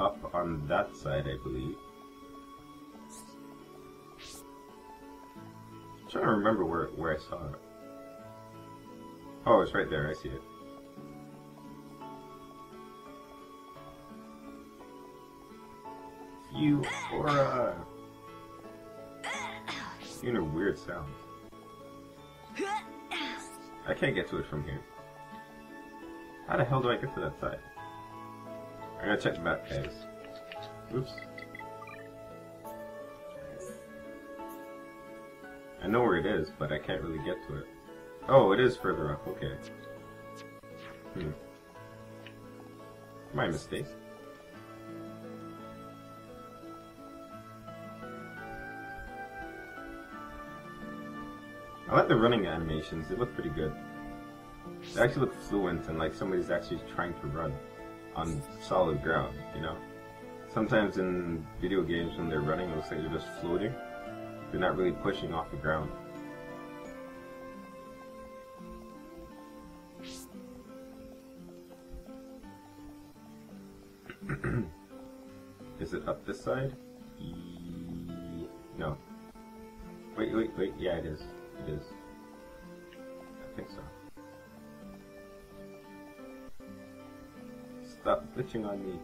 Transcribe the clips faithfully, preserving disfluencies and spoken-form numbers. up on that side, I believe. I'm trying to remember where, where I saw it. Oh, it's right there, I see it. Euphoria! It's even a weird sound. I can't get to it from here. How the hell do I get to that side? I gotta check the map, guys. Oops. I know where it is, but I can't really get to it. Oh, it is further up, okay. Hmm. My mistake. I like the running animations, they look pretty good. They actually look fluent and like somebody's actually trying to run on solid ground, you know? Sometimes in video games when they're running it looks like they're just floating. They're not really pushing off the ground. Is it up this side? E no. Wait, wait, wait, yeah it is. It is. I think so. Stop glitching on me.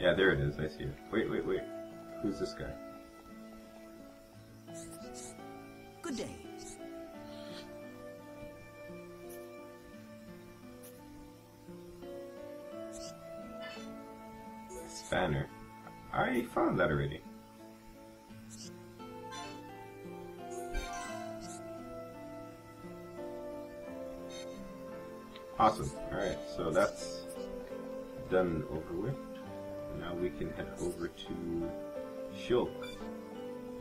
Yeah, there it is. I see it. Wait, wait, wait. Who's this guy? Good day. Banner. I found that already. Awesome. Alright, so that's done and over with. Now we can head over to Shulk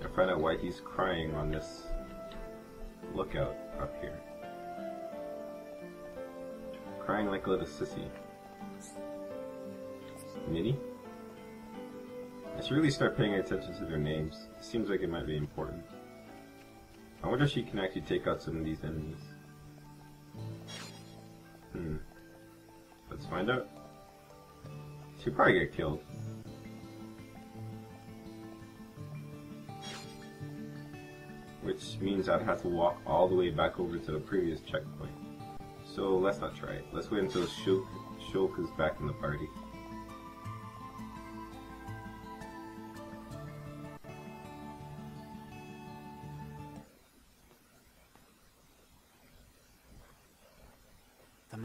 and find out why he's crying on this lookout up here. Crying like a little sissy. Nitty? I should really start paying attention to their names. It seems like it might be important. I wonder if she can actually take out some of these enemies. Hmm. Let's find out. She'll probably get killed. Which means I'd have to walk all the way back over to the previous checkpoint. So let's not try it. Let's wait until Shulk, Shulk is back in the party.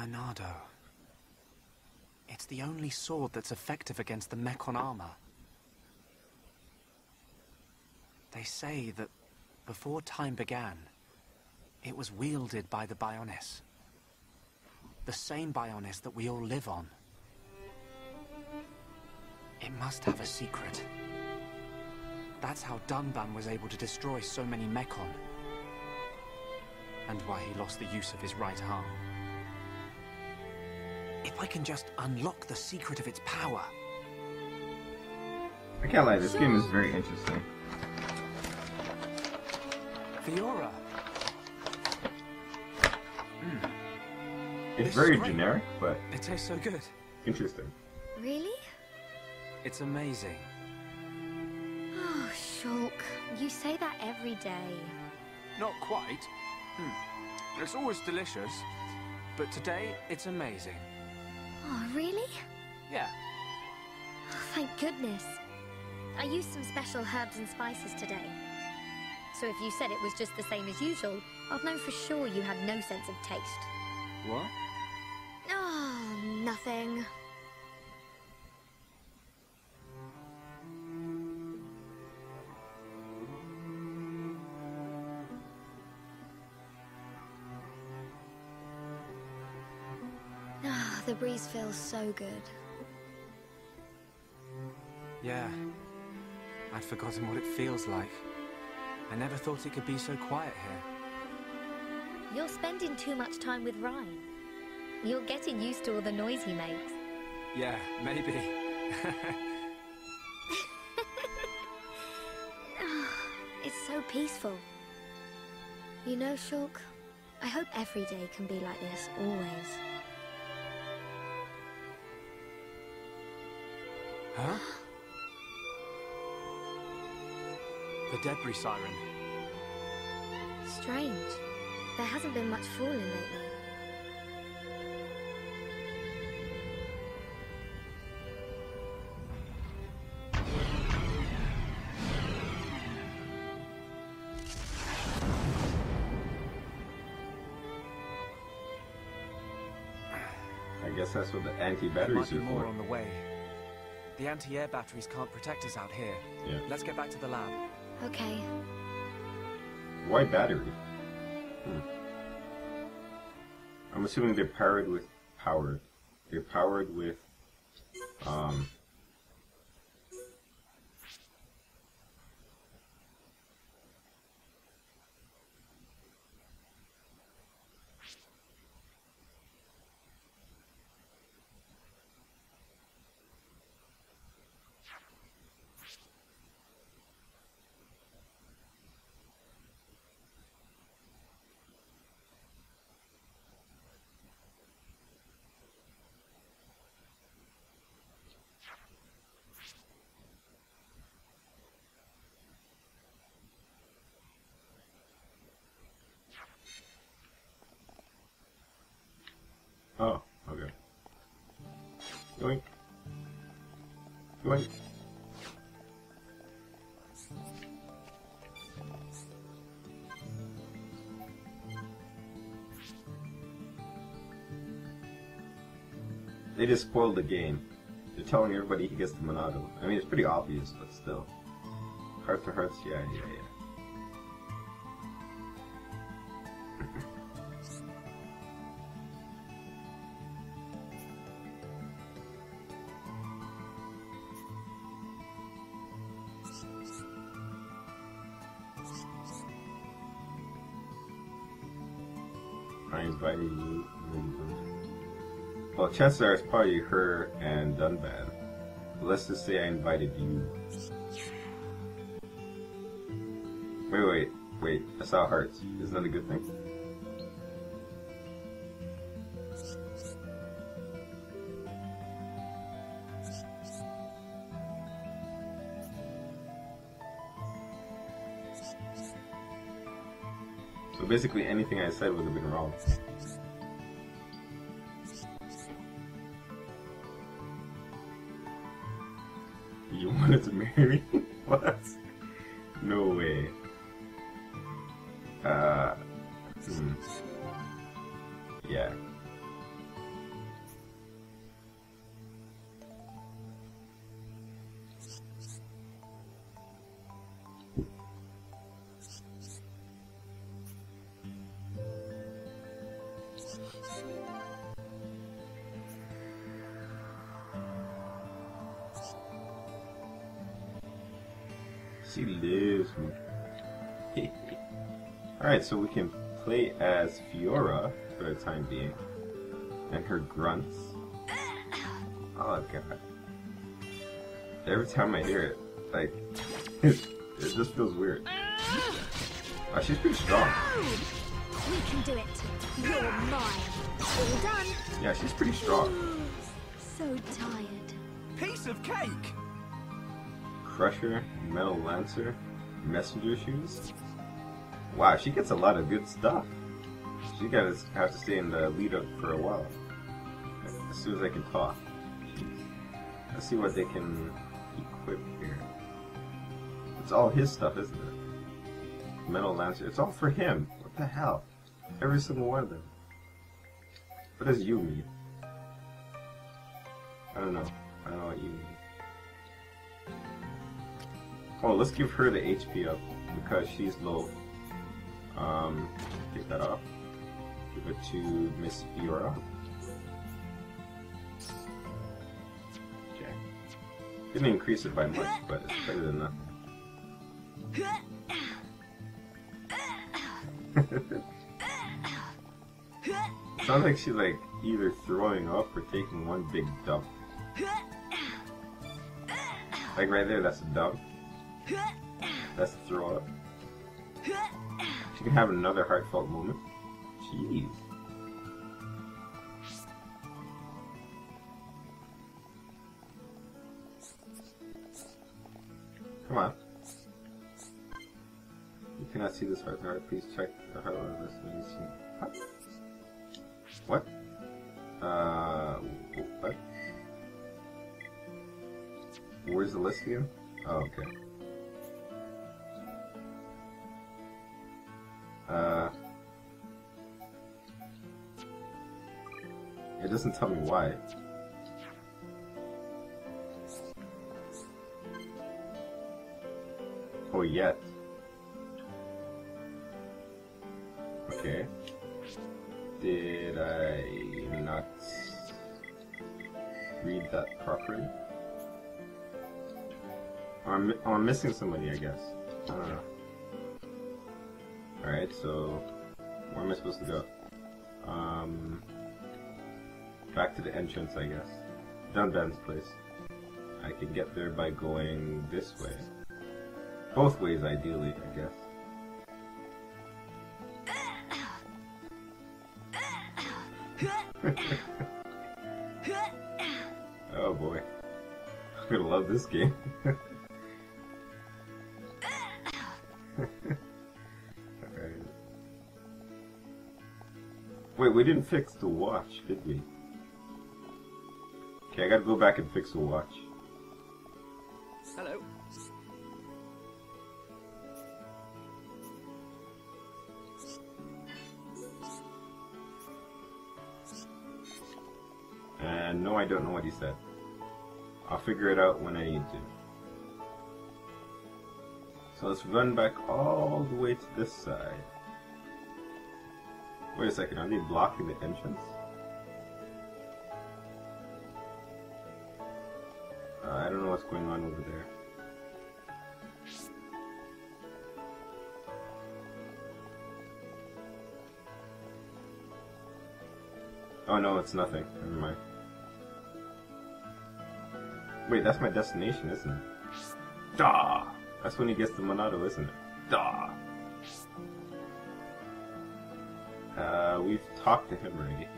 Monado. It's the only sword that's effective against the Mechon armor. They say that before time began, it was wielded by the Bionis. The same Bionis that we all live on. It must have a secret. That's how Dunban was able to destroy so many Mechon. And why he lost the use of his right arm. If I can just unlock the secret of its power. I can't lie, this game is very interesting. Fiora. Mm. It's very generic, but it tastes so good. Interesting. Really? It's amazing. Oh, Shulk, you say that every day. Not quite. Hmm. It's always delicious, but today it's amazing. Oh, really? Yeah. Oh, thank goodness. I used some special herbs and spices today. So if you said it was just the same as usual, I'd know for sure you had no sense of taste. What? Oh, nothing. The breeze feels so good. Yeah. I'd forgotten what it feels like. I never thought it could be so quiet here. You're spending too much time with Ryan. You're getting used to all the noise he makes. Yeah, maybe. It's so peaceful. You know, Shulk, I hope every day can be like this, always. Huh? The debris siren. Strange. There hasn't been much falling lately. That's what the anti-batteries are for. More on the way. The anti-air batteries can't protect us out here. Yeah. Let's get back to the lab. Okay. Why battery? Hmm. I'm assuming they're powered with power. They're powered with um. Oh, okay. Going. Going. They just spoiled the game. They're telling everybody he gets the Monado. I mean, it's pretty obvious, but still. Heart to hearts, yeah, yeah, yeah. Well, chances are it's probably her and Dunban. But let's just say I invited you. Wait, wait, wait. I saw hearts. Isn't that a good thing? So basically anything I said would have been wrong. You wanted to marry me? What? No way. Uh. Hmm. Yeah. She lives me. Alright, so we can play as Fiora for the time being. And her grunts. Oh god. Every time I hear it, like, it just feels weird. Oh, she's pretty strong. We can do it. You're mine. All done. Yeah, she's pretty strong. So tired. Piece of cake! Crusher, Metal Lancer, Messenger Shoes. Wow, she gets a lot of good stuff. She gotta have to stay in the lead up for a while. As soon as I can talk. Let's see what they can equip here. It's all his stuff, isn't it? Metal Lancer. It's all for him. What the hell? Every single one of them. What does you mean? I don't know. I don't know what you mean. Oh, let's give her the H P up because she's low. Um, give that up. Give it to Miss Fiora. Okay. Didn't increase it by much, but it's better than nothing. Sounds like she's like either throwing up or taking one big dump. Like right there, that's a dump. That's the throw up. She We have another heartfelt moment. Jeez. Come on. You cannot see this heart. Heart. Please check the heart of this when you see. What? Uh, what? Where's the list again? Oh, okay. Uh, it doesn't tell me why. Or yet. Okay. Did I not read that properly? Or I'm, or I'm missing somebody, I guess. I don't know. Alright, so where am I supposed to go? Um, back to the entrance, I guess. Dunban's place. I can get there by going this way. Both ways, ideally, I guess. Oh boy. I'm gonna love this game. Alright, wait, we didn't fix the watch, did we? Okay, I gotta go back and fix the watch. Hello. And no, I don't know what he said. I'll figure it out when I need to. So let's run back all the way to this side. Wait a second, are they blocking the entrance? Uh, I don't know what's going on over there. Oh no, it's nothing. Never mind. Wait, that's my destination, isn't it? Duh! That's when he gets the Monado, isn't it? Duh! Uh, we've talked to him already.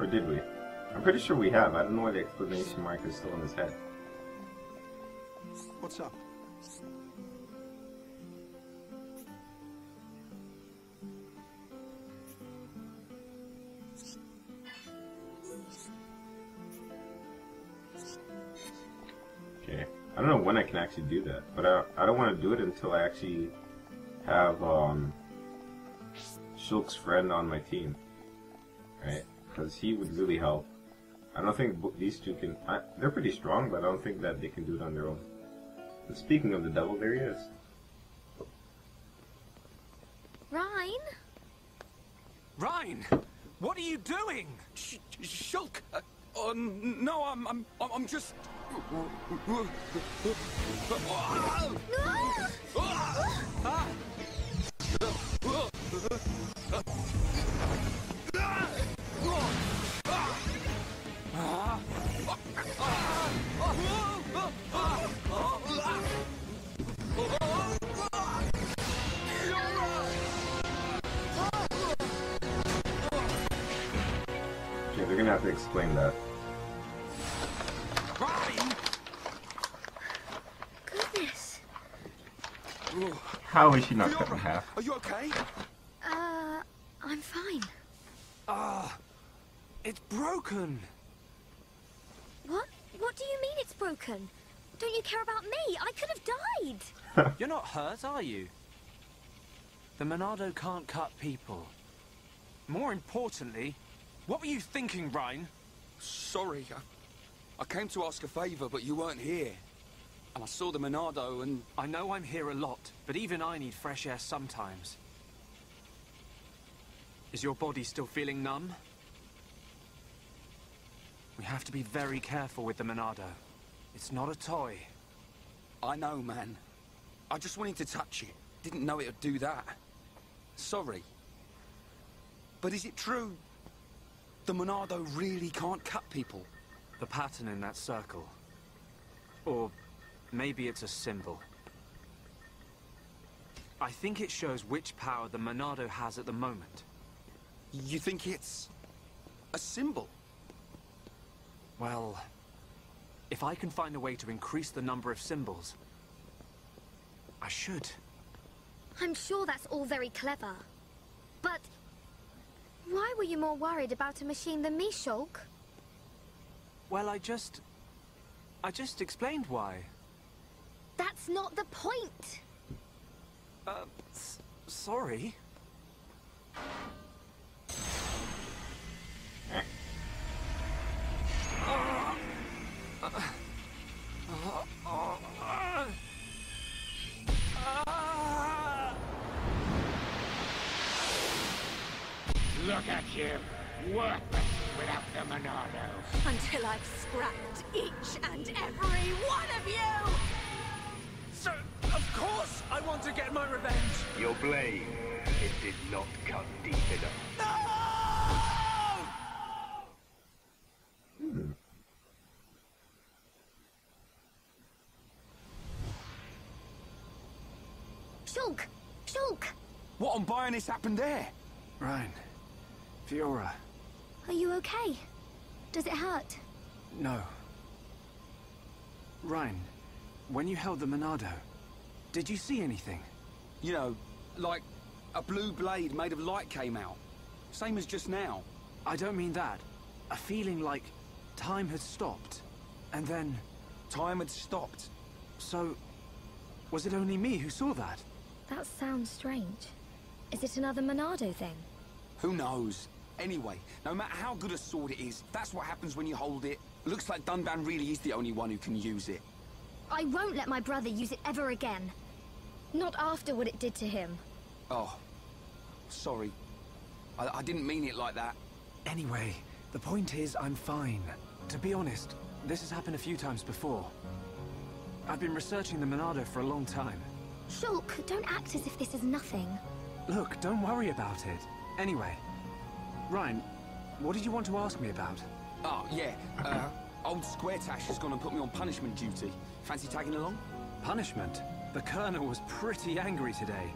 Or did we? I'm pretty sure we have. I don't know why the exclamation mark is still in his head. What's up? I don't know when I can actually do that, but I, I don't want to do it until I actually have um, Shulk's friend on my team, right? Because he would really help. I don't think these two can... I, they're pretty strong, but I don't think that they can do it on their own. And speaking of the devil, there he is. Ryan? Ryan! What are you doing? Sh Shulk! Uh, um, no, I'm, I'm, I'm just... No! Okay, they're gonna have to explain that. How is she not cut in half? Are you okay? Uh, I'm fine. Ah, uh, it's broken. What? What do you mean it's broken? Don't you care about me? I could have died. You're not hurt, are you? The Monado can't cut people. More importantly, what were you thinking, Ryan? Sorry, I, I came to ask a favor, but you weren't here. I saw the Monado and... I know I'm here a lot, but even I need fresh air sometimes. Is your body still feeling numb? We have to be very careful with the Monado. It's not a toy. I know, man. I just wanted to touch it. Didn't know it would do that. Sorry. But is it true? The Monado really can't cut people? The pattern in that circle. Or... maybe it's a symbol. I think it shows which power the Monado has at the moment. You think it's a symbol? Well, if I can find a way to increase the number of symbols, I should. I'm sure that's all very clever. But why were you more worried about a machine than me, Shulk? Well, I just... I just explained why. That's not the point! Uh, s- sorry. Look at you, worthless without the Monado. Until I've scrapped each and every one of you! So, of course I want to get my revenge! Your blame, it did not cut deep enough. No! Shulk! Shulk! What on Bionis happened there? Ryan. Fiora. Are you okay? Does it hurt? No. Ryan, when you held the Monado, did you see anything? You know, like a blue blade made of light came out. Same as just now. I don't mean that. A feeling like time had stopped. And then... Time had stopped. So, was it only me who saw that? That sounds strange. Is it another Monado thing? Who knows? Anyway, no matter how good a sword it is, that's what happens when you hold it. Looks like Dunban really is the only one who can use it. I won't let my brother use it ever again. Not after what it did to him. Oh, sorry. I, I didn't mean it like that. Anyway, the point is I'm fine. To be honest, this has happened a few times before. I've been researching the Monado for a long time. Shulk, don't act as if this is nothing. Look, don't worry about it. Anyway, Ryan, what did you want to ask me about? Oh, yeah, uh, old Squaretash is gonna put me on punishment duty. Fancy tagging along? Punishment? The Colonel was pretty angry today.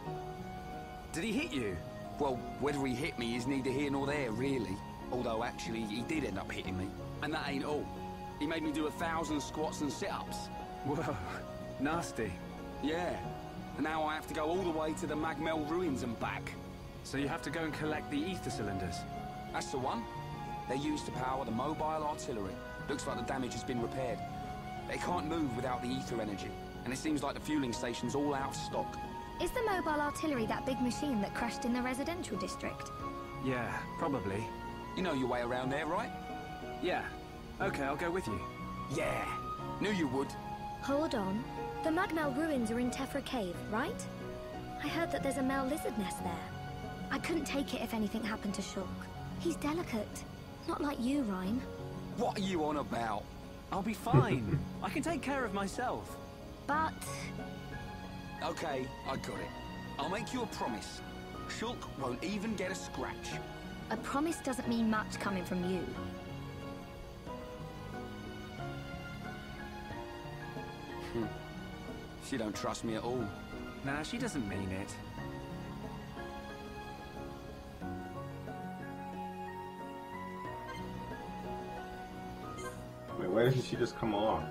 Did he hit you? Well, whether he hit me is neither here nor there, really. Although, actually, he did end up hitting me. And that ain't all. He made me do a thousand squats and sit-ups. Whoa, nasty. Yeah, and now I have to go all the way to the Magmell Ruins and back. So you have to go and collect the ether cylinders? That's the one. They're used to power the mobile artillery. Looks like the damage has been repaired. They can't move without the ether energy. And it seems like the fueling station's all out of stock. Is the mobile artillery that big machine that crashed in the residential district? Yeah, probably. You know your way around there, right? Yeah. Okay, I'll go with you. Yeah. Knew you would. Hold on. The Magmell Ruins are in Tephra Cave, right? I heard that there's a Mel Lizard nest there. I couldn't take it if anything happened to Shulk. He's delicate. Not like you, Ryan. What are you on about? I'll be fine. I can take care of myself. But... Okay, I got it. I'll make you a promise. Shulk won't even get a scratch. A promise doesn't mean much coming from you. Hmm. She don't trust me at all. Nah, she doesn't mean it. Why doesn't she just come along?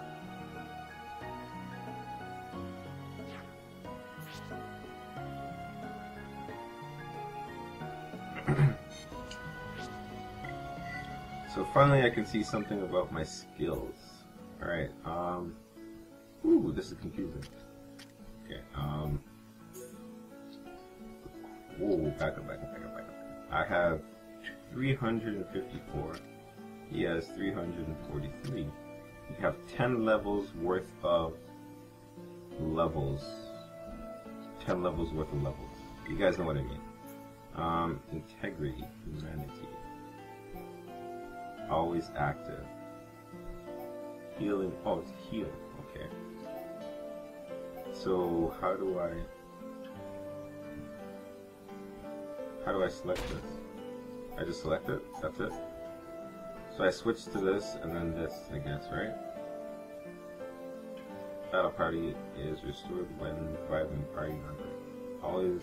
So finally I can see something about my skills. Alright, um... Ooh, this is confusing. Okay, um... Whoa, back up, back up, back up, back up. I have three hundred fifty-four. He has three hundred forty-three. You have ten levels worth of levels. ten levels worth of levels. You guys know what I mean. Um, integrity, humanity. Always active. Healing. Oh, it's heal. Okay. So, how do I... How do I select this? I just select it? That's it? So I switch to this, and then this, I guess, right? Battle party is restored when reviving party member. always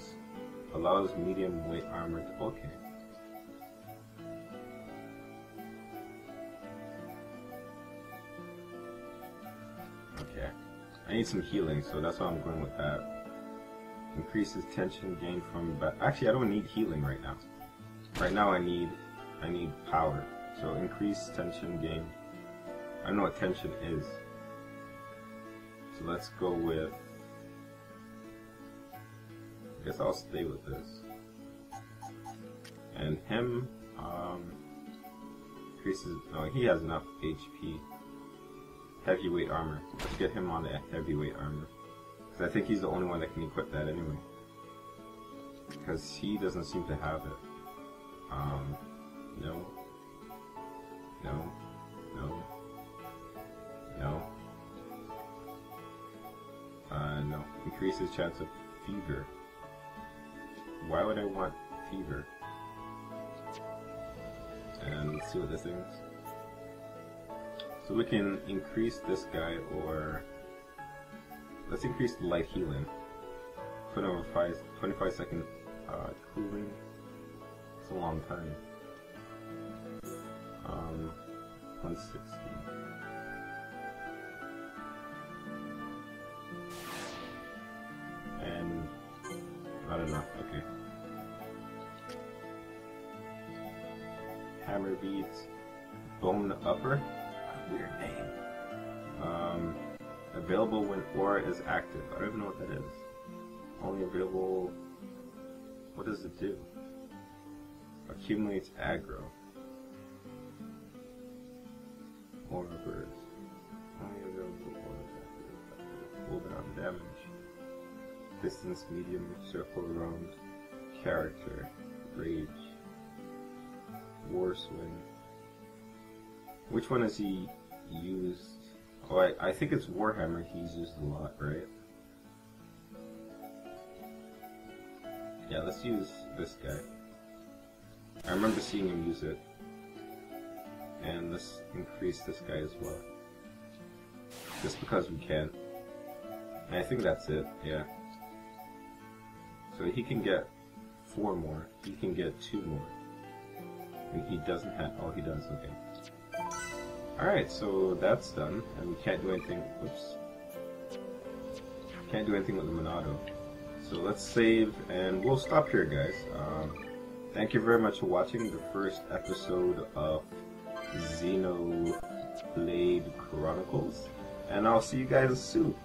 allows medium weight armor to, okay. Okay. I need some healing, so that's why I'm going with that. Increases tension gained from ba- actually I don't need healing right now. Right now I need I need power. So increase tension gain. I don't know what tension is. So let's go with, I guess I'll stay with this. And him, um, increases, no, he has enough H P. Heavyweight armor. Let's get him on the heavyweight armor. Because I think he's the only one that can equip that anyway. Because he doesn't seem to have it. Um, no. No. No. No. Uh, no. Increases chance of fever. Why would I want fever? And let's see what this is. So we can increase this guy, or let's increase the light healing. Put over five, twenty-five second uh, cooling. It's a long time. Um, one sixty. And not enough. Okay. Hammer beads, bone upper. Weird name. Um, available when aura is active. I don't even know what that is. Only available. What does it do? Accumulates aggro. Aura burst. Only available aura is active. Pull down damage. Distance, medium, circle, round. Character. Rage. War swing. Which one is he used? Oh, I, I think it's Warhammer he's used a lot, right? Yeah, let's use this guy. I remember seeing him use it. And let's increase this guy as well. Just because we can. And I think that's it, yeah. So he can get four more. He can get two more. And he doesn't have... oh, he does, okay. Alright, so that's done, and we can't do anything, oops, can't do anything with the Monado. So let's save, and we'll stop here, guys. Um, thank you very much for watching the first episode of Xenoblade Chronicles, and I'll see you guys soon.